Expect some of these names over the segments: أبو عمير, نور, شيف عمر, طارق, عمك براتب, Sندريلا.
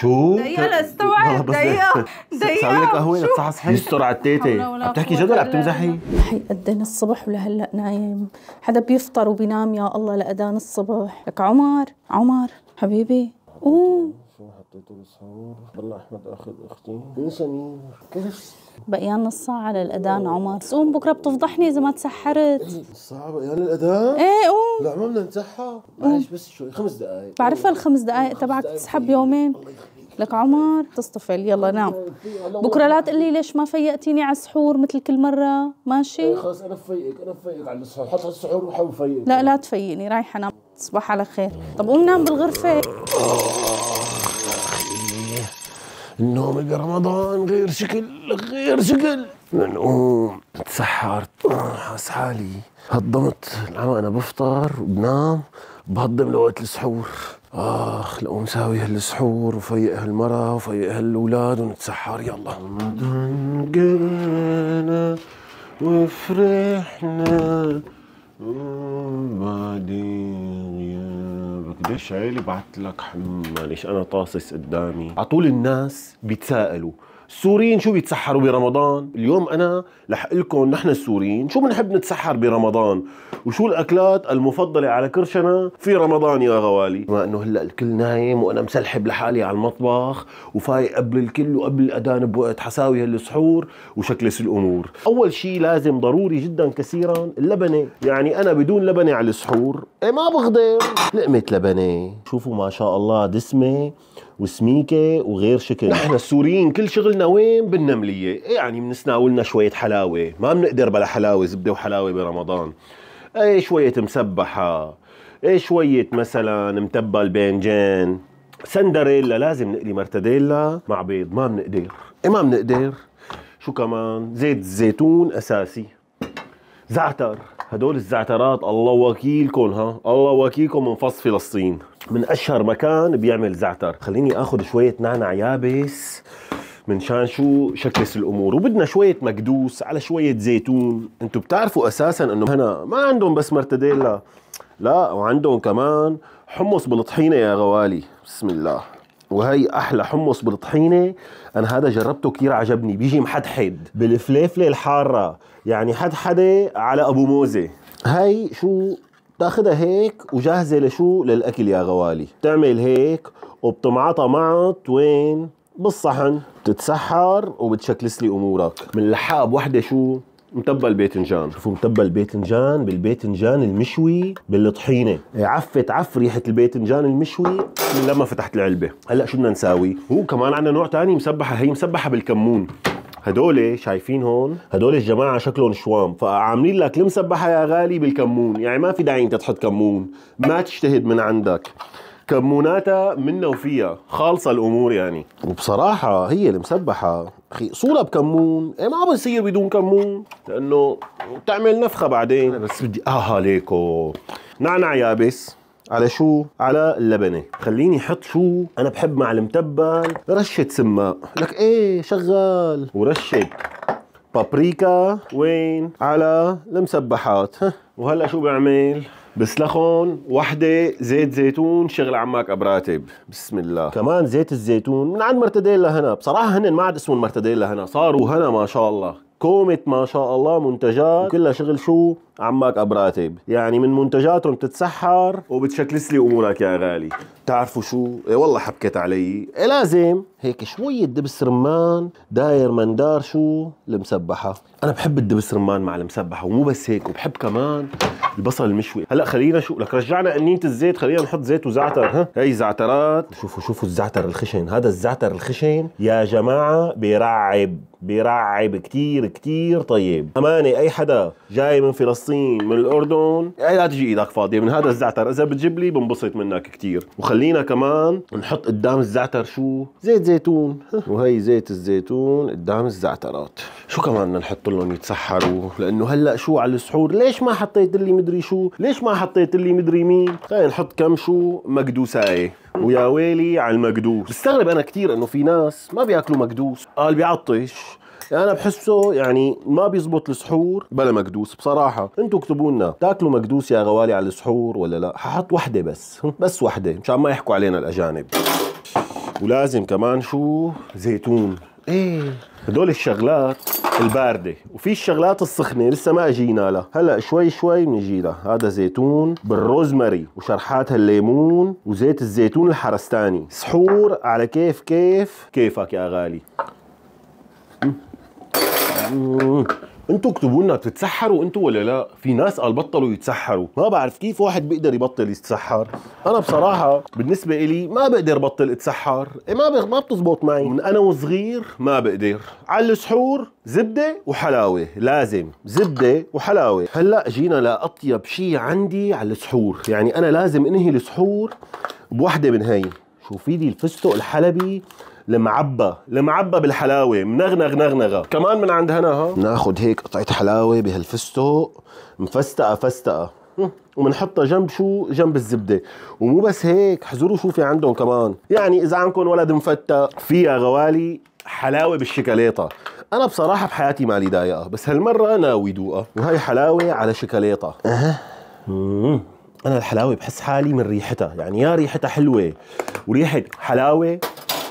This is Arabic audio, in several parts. شو؟ دقيقة استوعب دقيقة سوي لك قهوة لتصحصحي استر على التيتة. بتحكي جد ولا بتمزحي؟ حي قدين الصبح ولهلا نايم، حدا بيفطر وبينام يا الله لأذان الصبح. لك عمر حبيبي اوه شو حطيته بالصور؟ والله احمد اخذ اختي يا سمير كيف؟ بقيان نص ساعة للأذان عمر، قوم بكره بتفضحني إذا ما تسحرت. نص ساعة بقيان للأذان؟ ايه قوم. لا ما بدنا نتسحر، معلش بس شوي 5 دقايق. بعرفها ال5 دقايق تبعك تسحب يومين. لك عمر تصطفل يلا نام. بكره لا تقلي ليش ما فيقتيني على السحور مثل كل مرة، ماشي؟ خلص أنا بفيقك على السحور، حط على السحور وحاول فيقك. لا لا تفيقني، رايحة أنام، تصبح على خير. طب قوم نام بالغرفة. النوم برمضان غير شكل منقوم تسحرت حاس حالي هضمت العمى. انا بفطر وبنام بهضم لوقت السحور. اخ لقوم ساوي هالسحور وفيق هالمرة وفيق هالولاد ونتسحر يلا. رمضان جانا وفرحنا وبعدين غيابك. ليش عيلي بعت لك حمى؟ ليش انا طاصص قدامي؟ على طول الناس بيتساءلوا السوريين شو بيتسحروا برمضان؟ اليوم انا رح اقول لكم نحن السوريين شو بنحب نتسحر برمضان وشو الاكلات المفضله على كرشنا في رمضان يا غوالي. بما انه هلا الكل نايم وانا مسلحب لحالي على المطبخ وفايق قبل الكل وقبل الاذان بوقت حساوي هالسحور وشكلس الامور. اول شيء لازم ضروري جدا كثيرا اللبنه، يعني انا بدون لبنه على السحور ما بقدر. لقمه لبنه شوفوا ما شاء الله دسمه وسميكه وغير شكل. نحن السوريين كل شغلنا وين؟ بالنمليه، يعني بنسناولنا شويه حلاوه، ما بنقدر بلا حلاوه، زبده وحلاوه برمضان. اي شويه مسبحه، اي شويه مثلا متبل بانجان، سندريلا، لازم نقلي مرتديلا مع بيض، ما بنقدر، ما بنقدر. شو كمان؟ زيت الزيتون اساسي. زعتر، هدول الزعترات الله وكيلكم الله وكيلكم من فص فلسطين، من اشهر مكان بيعمل زعتر. خليني اخذ شويه نعنع يابس من شان شو شكلس الامور، وبدنا شويه مكدوس على شويه زيتون. انتم بتعرفوا اساسا انه هنا ما عندهم بس مرتديلا، لا وعندهم كمان حمص بالطحينه يا غوالي، بسم الله. وهي احلى حمص بالطحينه، انا هذا جربته كثير عجبني، بيجي محدحد بالفليفله الحاره، يعني حدحده على ابو موزه. هي شو بتاخذها هيك وجاهزه لشو؟ للاكل يا غوالي. بتعمل هيك وبتمعطى معط وين؟ بالصحن، بتتسحر وبتشكلس لي امورك. من لحاب وحده شو؟ متبل باذنجان. شوفوا متبل باذنجان بالباذنجان المشوي بالطحينه، عفت ريحه الباذنجان المشوي من لما فتحت العلبه. هلا شو بدنا نساوي؟ هو كمان عندنا نوع ثاني مسبحه، هي مسبحه بالكمون. هدول شايفين هون، هدول الجماعه شكلهم شوام، فعاملين لك المسبحه يا غالي بالكمون، يعني ما في داعي انت تحط كمون، ما تجتهد من عندك، كموناتها منا وفيها، خالصه الامور يعني. وبصراحه هي المسبحه اخي صوره بكمون، ما بصير بدون كمون لانه بتعمل نفخه بعدين. أنا بس بدي ليكو نعنع يابس على شو؟ على اللبنه. خليني احط شو انا بحب مع المتبل، رشه سماق، لك ايه شغال، ورشه بابريكا وين؟ على المسبحات. وهلا شو بعمل؟ بسلخن وحده زيت زيتون شغل عمك براتب، بسم الله. كمان زيت الزيتون من عند مرتديلا هنا، بصراحه هن ما عاد اسمهم مرتديلا هنا، صاروا هنا ما شاء الله كومة ما شاء الله منتجات وكلها شغل شو؟ عمك براتب، يعني من منتجاتهم بتتسحر وبتشكلس لي امورك يا غالي. بتعرفوا شو؟ والله حبكت علي، لازم هيك شوية دبس رمان داير مندار شو؟ المسبحة. أنا بحب الدبس رمان مع المسبحة، ومو بس هيك، وبحب كمان البصل المشوي. هلا خلينا شو لك رجعنا قنينة الزيت، خلينا نحط زيت وزعتر. هي زعترات، شوفوا الزعتر الخشن، هذا الزعتر الخشن يا جماعة بيرعب كتير طيب، أمانة أي حدا جاي من فلسطين من الأردن لا تجي إيدك فاضية من هذا الزعتر، إذا بتجيب لي بنبسط منك كتير. وخلينا كمان نحط قدام الزعتر شو؟ زيت زيتون، وهي زيت الزيتون قدام الزعترات. شو كمان بدنا نحط لهم يتسحروا؟ لأنه هلا شو على السحور؟ ليش ما حطيت لي مدري شو؟ ليش ما حطيت لي مدري مين؟ خلينا نحط كم شو مقدوساية، ويا ويلي على المقدوس. بستغرب أنا كتير إنه في ناس ما بياكلوا مقدوس، قال بيعطش. أنا بحسه يعني ما بيزبط السحور بلا مقدوس بصراحة. أنتوا اكتبوا لنا تاكلوا مقدوس يا غوالي على السحور ولا لا؟ ححط وحدة بس وحدة مشان ما يحكوا علينا الأجانب. ولازم كمان شو زيتون. ايه هدول الشغلات البارده، وفي الشغلات السخنه لسه ما اجينا لها، هلا شوي شوي بنجي لها. هذا زيتون بالروزماري وشرحات الليمون وزيت الزيتون الحرستاني. سحور على كيف كيف كيفك يا غالي. انتوا اكتبوا لنا بتتسحروا انتوا ولا لا؟ في ناس قال بطلوا يتسحروا، ما بعرف كيف واحد بيقدر يبطل يتسحر. انا بصراحه بالنسبه الي ما بقدر بطل اتسحر، ما بتزبط معي من انا وصغير، ما بقدر. على السحور زبده وحلاوه، لازم زبده وحلاوه. هلا جينا لاطيب شيء عندي على السحور، يعني انا لازم انهي السحور بوحده من هي. شوفي لي الفستق الحلبي المعبى، المعبى بالحلاوه، منغنغ نغنغه كمان من عند هنا. ها ناخذ هيك قطعه حلاوه بهالفستق مفستقه فستقه، وبنحطها جنب شو؟ جنب الزبده. ومو بس هيك، احزروا شو في عندهم كمان. يعني اذا عندكم ولد مفتق، فيها غوالي حلاوه بالشيكولاتة. انا بصراحه بحياتي مالي ضايقه، بس هالمره ناوي ذوقها. وهي حلاوه على شيكولاتة. انا الحلاوه بحس حالي من ريحتها، يعني يا ريحتها حلوه وريحه حلاوه،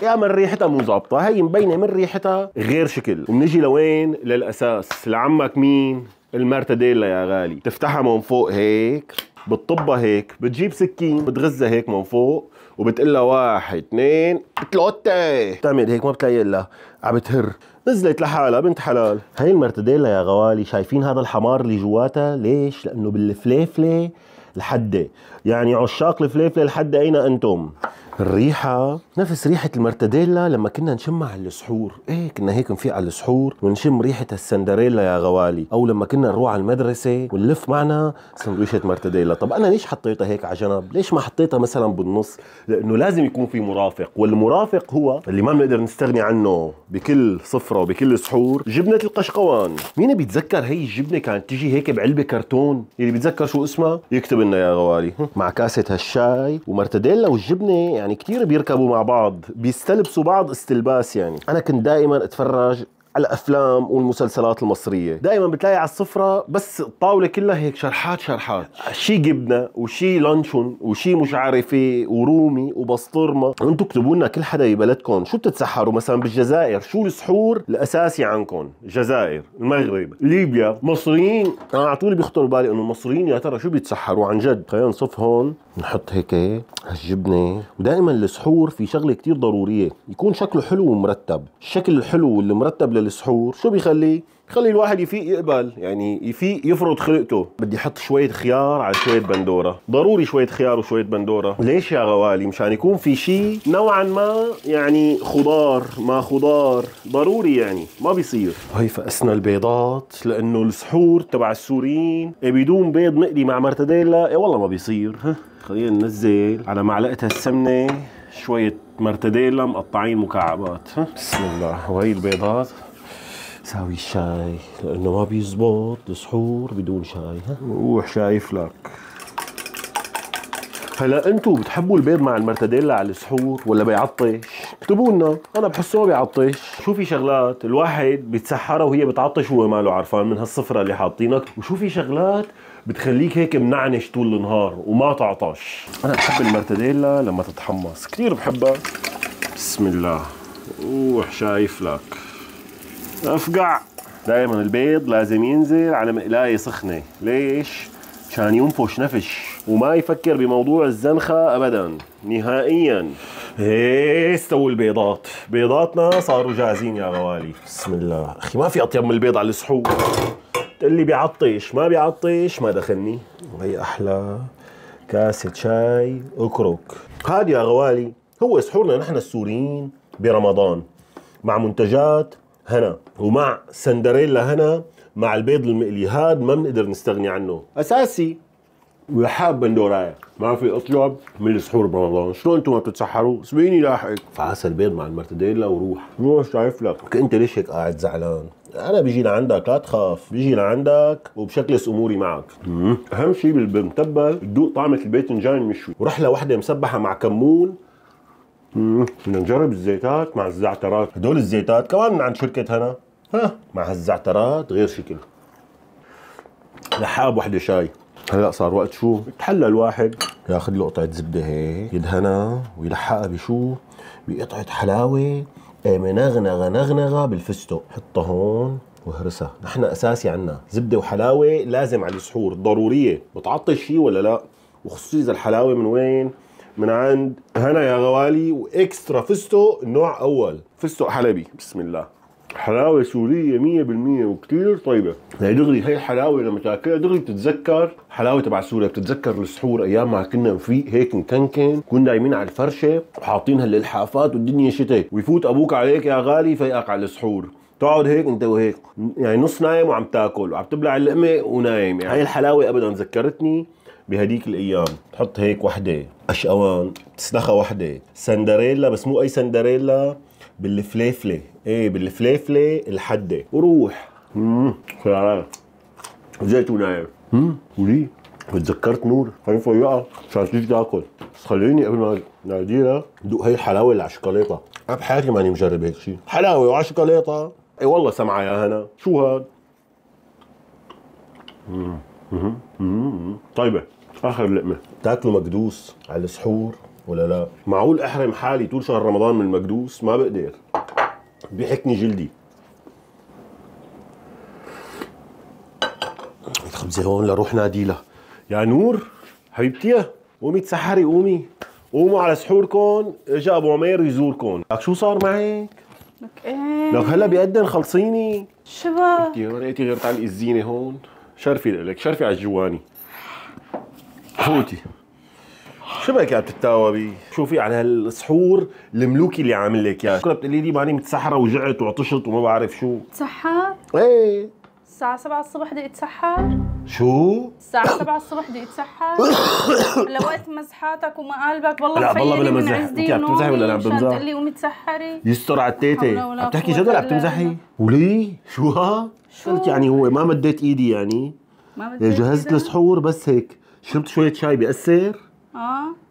يا من ريحتها مو ظابطه. هي مبينه من ريحتها غير شكل. وبنجي لوين؟ للاساس، لعمك مين؟ المرتديلا يا غالي. تفتحها من فوق هيك، بتطبها هيك، بتجيب سكين بتغزها هيك من فوق، وبتقلها واحد اثنين ثلاثة، بتعمل هيك ما بتلاقي الا عم بتهر. نزلت لحالها بنت حلال. هي المرتديلا يا غوالي، شايفين هذا الحمار اللي جواتها؟ ليش؟ لانه بالفليفله الحده. يعني عشاق الفليفله الحده اين انتم؟ الريحه نفس ريحه المرتديلا لما كنا نشمها على السحور. ايه كنا هيك نفيق على السحور ونشم ريحه السندريلا يا غوالي، او لما كنا نروح على المدرسه ونلف معنا سندويشه مرتديلا. طب انا ليش حطيتها هيك على جنب؟ ليش ما حطيتها مثلا بالنص؟ لانه لازم يكون في مرافق، والمرافق هو اللي ما بنقدر نستغني عنه بكل صفره وبكل سحور، جبنه القشقوان. مين بيتذكر هي الجبنه كانت تجي هيك بعلبه كرتون؟ اللي بيتذكر شو اسمها يكتب لنا يا غوالي. مع كاسه هالشاي ومرتديلا والجبنه، يعني كثير بيركبوا مع بعض، بيستلبسوا بعض استلباس. يعني انا كنت دائما اتفرج على الافلام والمسلسلات المصريه، دائما بتلاقي على السفره بس الطاوله كلها هيك شرحات شرحات، شي جبنه وشي لانشون وشي مش عارف ايه ورومي وبسطرمه. وانتم اكتبوا لنا كل حدا ببلدكم شو بتتسحروا. مثلا بالجزائر شو السحور الاساسي عندكم؟ جزائر، المغرب، ليبيا، مصريين. انا على طول بيخطر بالي انه المصريين يا ترى شو بيتسحروا عن جد. خلينا نصف هون، نحط هيك هالجبنه. ودائما السحور في شغله كثير ضروريه، يكون شكله حلو ومرتب. الشكل الحلو والمرتب السحور شو بيخليه؟ بيخلي الواحد يفيق يقبل، يعني يفيق يفرض خلقته. بدي احط شوية خيار على شوية بندورة، ضروري شوية خيار وشوية بندورة. ليش يا غوالي؟ مشان يكون في شيء نوعا ما، يعني خضار ما خضار ضروري، يعني ما بيصير. وهي فقسنا البيضات، لأنه السحور تبع السوريين بدون بيض مقلي مع مرتديلا والله ما بيصير. خلينا ننزل على معلقة السمنة شوية مرتديلا مقطعين مكعبات. بسم الله. وهي البيضات ساوي الشاي، لانه ما بيزبط السحور بدون شاي. روح شايف لك. هلا انتم بتحبوا البيض مع المرتديلا على السحور ولا بيعطش؟ اكتبوا لنا، انا بحسه ما بيعطش. شو في شغلات الواحد بيتسحرها وهي بتعطش وهو ماله عرفان من هالصفرة اللي حاطينك، وشو في شغلات بتخليك هيك منعنش طول النهار وما تعطش. انا بحب المرتديلا لما تتحمص، كثير بحبها. بسم الله. روح شايف لك. افقع. دائما البيض لازم ينزل على مقلايه سخنه، ليش؟ مشان ينفش نفش وما يفكر بموضوع الزنخه ابدا نهائيا. ايه استووا البيضات، بيضاتنا صاروا جاهزين يا غوالي. بسم الله. اخي ما في اطيب من البيض على السحور. تقول لي بيعطش ما بيعطش ما دخلني. وهي احلى كاسه شاي اكرك. هاد يا غوالي هو سحورنا نحن السوريين برمضان، مع منتجات هنا ومع سندريلا هنا مع البيض المقلي. هاد ما بنقدر نستغني عنه، اساسي. ويا حاب بندورايا ما في اطيب من السحور برمضان. شلون انتم ما بتتسحروا؟ سبقيني لاحقك. فعسل البيض مع المرتديلا وروح. روح شايف لك. انت ليش هيك قاعد زعلان؟ انا بيجي لعندك لا تخاف، بيجي لعندك وبشكلس اموري معك. اهم شيء بالمتبل تذوق طعمه الباذنجان المشوي، ورحله واحده مسبحه مع كمون. بدنا نجرب الزيتات مع الزعترات. هدول الزيتات كمان من عند شركة هنا، ها مع هالزعترات غير شكل. لحاب وحدة شاي. هلا صار وقت شو؟ تحلى الواحد ياخذ له قطعه زبده هيك يدهنها ويلحقها بشو؟ بقطعه حلاوه منغنغه نغنغه بالفستق، حطها هون وهرسها. نحن اساسي عنا زبده وحلاوه لازم على السحور، ضروريه. بتعطل شيء ولا لا؟ وخصوصي اذا الحلاوه من وين؟ من عند هنا يا غوالي، واكسترا فستق نوع اول، فستق حلبي، بسم الله. حلاوه سوريه 100% وكثير طيبه، يعني دغري هي الحلاوه لما تاكلها دغري بتتذكر حلاوه تبع سوريا، بتتذكر السحور ايام ما كنا نفيق هيك نكنكن، كنا نايمين على الفرشه وحاطين هالالحافات والدنيا شتاء، ويفوت ابوك عليك يا غالي فيقك على السحور، تقعد هيك انت وهيك يعني نص نايم وعم تاكل وعم تبلع اللقمه ونايم، يعني هي الحلاوه ابدا ذكرتني بهديك الايام. تحط هيك وحده قشقوان، تسلخها وحده سندريلا، بس مو اي سندريلا، بالفليفله، ايه بالفليفله الحده، وروح خيارات وجيت ونايم. وليه؟ تذكرت نور، خليني فوقها عشان تيجي تاكل، بس خليني قبل ما ناديلها ذوق هي الحلاوه اللي على الشوكولاته. انا بحياتي ماني مجرب هيك شيء، حلاوه وعلى شوكولاته، اي والله سمعه يا هنا، شو هاد؟ طيبه اخر لقمه. تاكلوا مكدوس على السحور ولا لا؟ معقول احرم حالي طول شهر رمضان من المكدوس؟ ما بقدر، بيحكني جلدي. الخبزه هون لروح ناديلها يا نور حبيبتي قومي تسحري، قومي قوموا على سحوركم، اجا ابو عمير يزوركم. لك شو صار معك؟ لك ايه؟ لك هلا بيأذن خلصيني شباب. انتي ما لقيتي غير تعلقي الزينه هون، شرفي لك، شرفي على الجواني. فوتي شو بك يا بتتاوبي؟ شوفي على هالسحور الملوكي اللي عامل لك اياه، كلها بتقولي لي ماني متسحره وجعت وعطشت وما بعرف شو. تسحر؟ ايه الساعة 7 الصبح بدي اتسحر؟ شو؟ الساعة 7 الصبح بدي اتسحر؟ هلا وقت مزحاتك ومقالبك والله مخيلني من عزتي ونومي. بتمزحي ولا عم بمزح؟ بتقول لي قومي تسحري؟ يستر على التيتي، عم تحكي جد ولا عم تمزحي؟ وليه؟ شو ها؟ قلت يعني هو ما مديت ايدي، يعني ما مديت ايدي، جهزت السحور بس هيك شربت شوية شاي. بيأثر؟ اه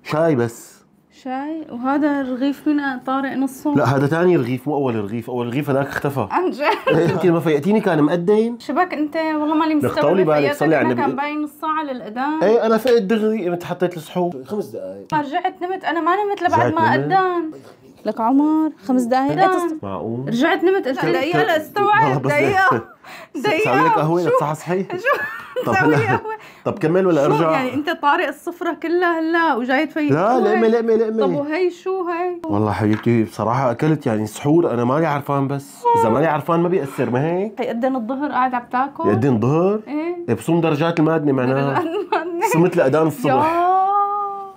شاي بس، شاي. وهذا رغيف من طارق نصه؟ لا هذا ثاني رغيف، مو اول رغيف، اول رغيف هذاك اختفى عن جد. يمكن ما فيقتيني كان مقدم شبك انت، والله مالي مستوعب، كان باين نص ساعه للاذان. ايه انا فقت دغري، قمت حطيت السحور 5 دقائق، رجعت نمت. انا ما نمت لبعد ما اذان. لك عمر 5 دقائق معقول؟ رجعت نمت، قلت دقيقه لاستوعب، دقيقه سوي لك قهوه لتصحصحي. طب كمل ولا ارجع؟ يعني انت طارق الصفرة كلها هلا وجاي تفيق؟ لا لقمه لقمه لقمه. طب وهي شو هي؟ والله حبيبتي بصراحة اكلت يعني سحور، انا ماني عرفان، بس اذا ماني عرفان ما بيأثر، ما هيك؟ يأذن الظهر قاعد عم تاكل؟ يأذن الظهر؟ ايه بصوم درجات المادنة، معناها صمت لأذان الصبح.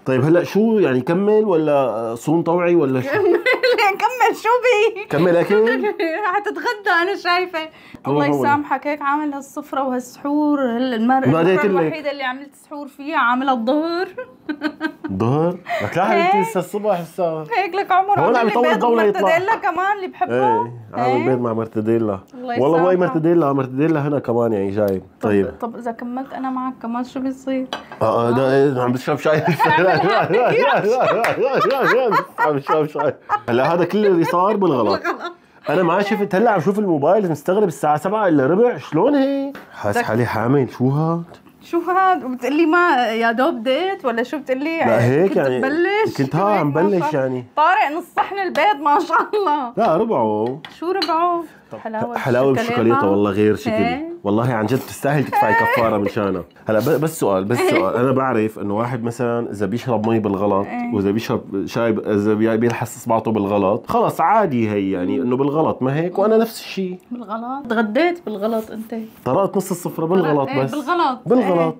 طيب هلا شو يعني، كمل ولا صوم طوعي ولا شو؟ كمل شو بي؟ كمل اكل؟ حتتغدى انا شايفه. الله يسامحك هيك عامل هالسفره وهالسحور، المره الوحيده اللي عملت سحور فيها عاملها الظهر. الظهر؟ لك لا حبيبتي لسه الصبح، لسه هيك. لك عمر هون عم يطول قوله يطلع مرتديلا كمان اللي بحبه؟ ايه عامل بيض مع مرتديلا، والله ماي مرتديلا، مرتديلا هنا كمان يعني جايب. طيب طب اذا كملت انا معك كمان شو بيصير؟ اه عم بشرب شاي. عم بشرب شاي. هلا هذا كل اللي صار بالغلط، انا ما شفت. هلا عم شوف الموبايل مستغرب، الساعه 7:15 شلون هيك؟ حاس حالي حامل. شو هاد؟ شو هاد؟ وبتقلي ما يا دوب ديت ولا شو بتقلي؟ لا هيك يعني ببلش، كنت ها عم بلش يعني. طارق نص صحن البيض ما شاء الله. لا ربعه. شو ربعه؟ حلاوه بالشوكولاته والله غير شكل، والله عن جد بتستاهل تدفعي كفاره من شانها. هلا بس سؤال، انا بعرف انه واحد مثلا اذا بيشرب مي بالغلط، واذا بيشرب شاي، اذا بيلحس اصبعته بالغلط، خلص عادي هي يعني انه بالغلط، ما هيك؟ وانا نفس الشيء بالغلط، تغديت بالغلط، انت طرقت نص السفره بالغلط، بس بالغلط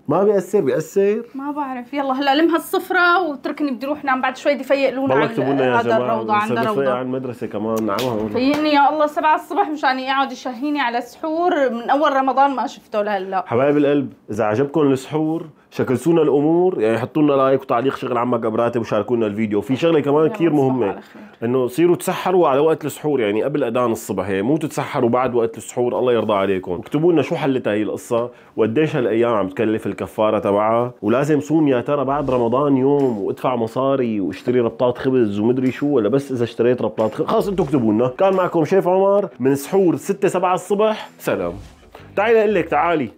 ما بيأثر. بيأثر؟ ما بعرف. يلا هلا لم هالسفره واتركني بدي اروح نام، بعد شوي بدي فيق لونا على هذا الروضه، عند الروضه على المدرسه كمان نعمها. فيقني يا الله 7 الصبح مشان يقعد يشهيني على السحور من اول رمضان ما شفته لهلا. حبايب القلب، اذا عجبكم السحور شكلتونا الامور، يعني حطوا لنا لايك وتعليق شغل عمك براتب، وشاركونا الفيديو. في شغله كمان كثير مهمه، انه صيروا تسحروا على وقت السحور، يعني قبل اذان الصبح، مو تتسحروا بعد وقت السحور، الله يرضى عليكم. واكتبوا لنا شو حلت هي القصه، وقديش هالايام عم تكلف الكفاره تبعها، ولازم صوم يا ترى بعد رمضان يوم، وادفع مصاري واشتري ربطات خبز ومدري شو، ولا بس اذا اشتريت ربطات خبز؟ خلص انتم اكتبوا لنا. كان معكم شيف عمر من سحور 6-7 الصبح، سلام. تعالي اقول لك، تعالي